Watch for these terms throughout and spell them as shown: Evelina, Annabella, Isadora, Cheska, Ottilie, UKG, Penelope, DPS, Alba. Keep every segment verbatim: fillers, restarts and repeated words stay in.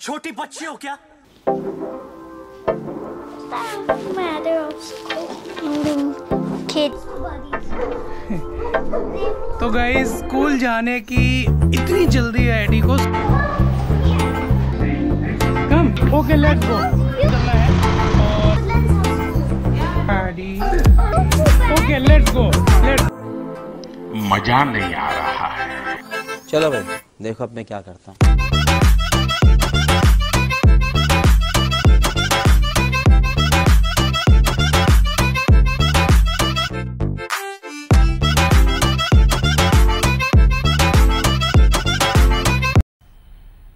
छोटी बच्ची हो क्या? Matter of school kids bodies. तो गाइस स्कूल जाने की इतनी जल्दी है एडी को। कम ओके लेट्स गो चलना है और AD okay let's go let's मजा नहीं आ रहा है। चलो भाई देखो अब मैं क्या करता हूँ।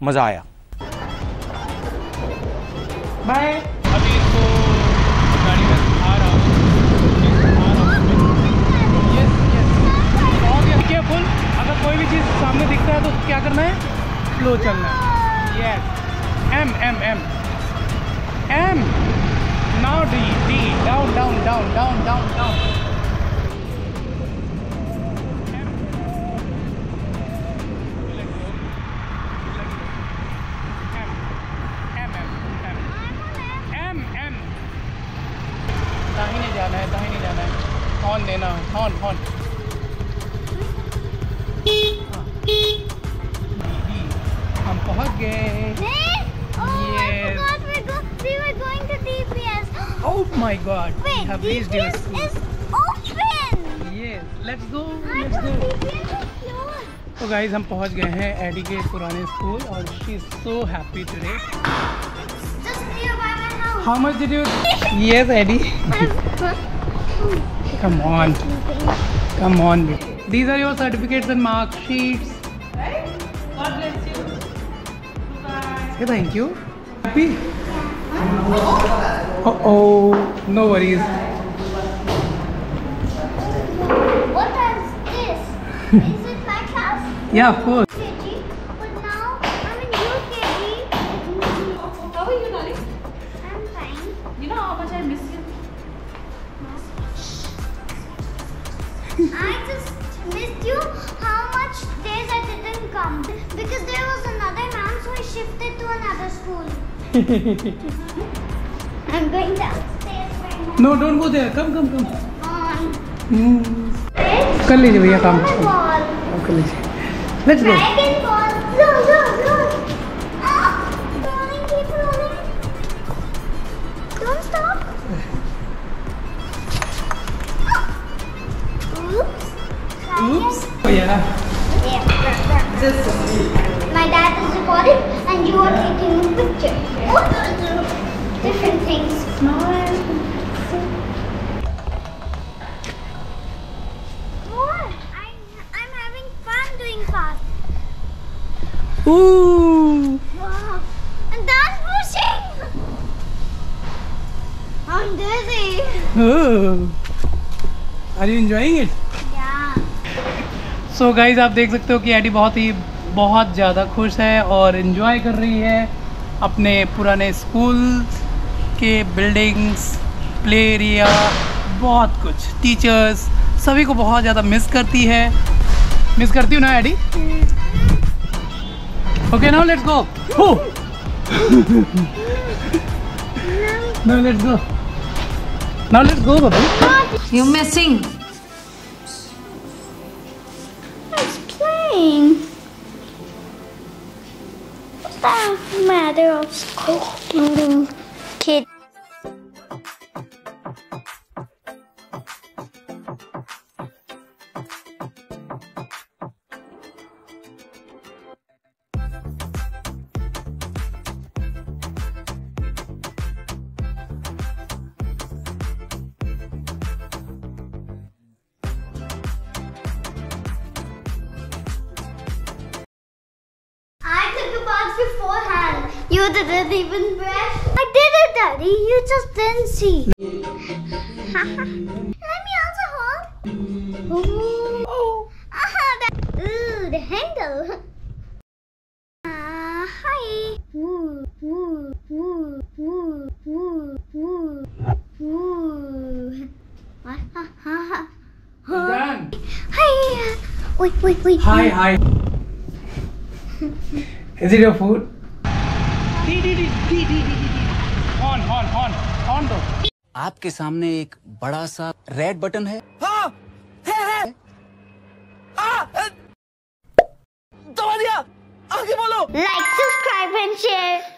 मजा आया। बाय। अभी इसको गाड़ी में आ रहा हूँ। Yes yes. और ये केयरफुल, अगर कोई भी चीज़ सामने दिखता है तो क्या करना है? स्लो चलना है। Yes. M M M M. Now डी डी down down down down down down. Horn देना, हॉर्न हॉर्न हम पहुंच गए। Oh my God, we have reached D P S is open. Yes, let's go, let's go. तो guys हम पहुंच गए हैं एडी के पुराने स्कूल और she is so happy today. How much did you? Yes, Eddie. Come on, come on. These are your certificates and mark sheets. Right? God bless you. Bye. Say thank you. Happy? Uh oh, no worries. What is this? Is it my class? Yeah, of course. U K G, but now I'm in U K G. How are you, darling? I'm fine. You know how much I miss you. I just missed you. How much days I didn't come because there was another ma'am, so I shifted to another school. I'm going downstairs right now. No, don't go there. Come, come, come. On. Hmm. कर लीजिए भैया काम. कर लीजिए. Let's go. I can fall. No, no, no. Rolling, keep rolling. Don't stop. Oops. Oh yeah. Yeah. Just my dad is recording and you are taking a picture. Oh, different things. Smile. What? I I'm having fun doing fast. Ooh. Wow. And that's pushing. I'm dizzy. Oh. Are you enjoying it? So so guys आप देख सकते हो कि AD बहुत ही बहुत ज़्यादा खुश है और इन्जॉय कर रही है अपने पुराने स्कूल के बिल्डिंग्स, प्ले एरिया, बहुत कुछ, टीचर्स, सभी को बहुत ज़्यादा मिस करती है। मिस करती हूँ ना AD? Okay now let's go. Now let's go. Now let's go बबू। You missing? The matter of school and kids. Beforehand, you didn't even brush. I did it, Daddy. You just didn't see. Let me also hold. Ooh. Oh. Ah, that. Ooh, the handle. Ah, hi. Woo, woo, woo, woo, woo, woo, woo. What? Ha ha ha. Done. Hi. Wait, wait, wait. Hi, hi. Is it your food? डी डी डी डी डी डी on on on on दो। आपके सामने एक बड़ा सा रेड बटन है। हाँ, है है। हाँ, दबा दिया। आगे बोलो। Like, subscribe and share.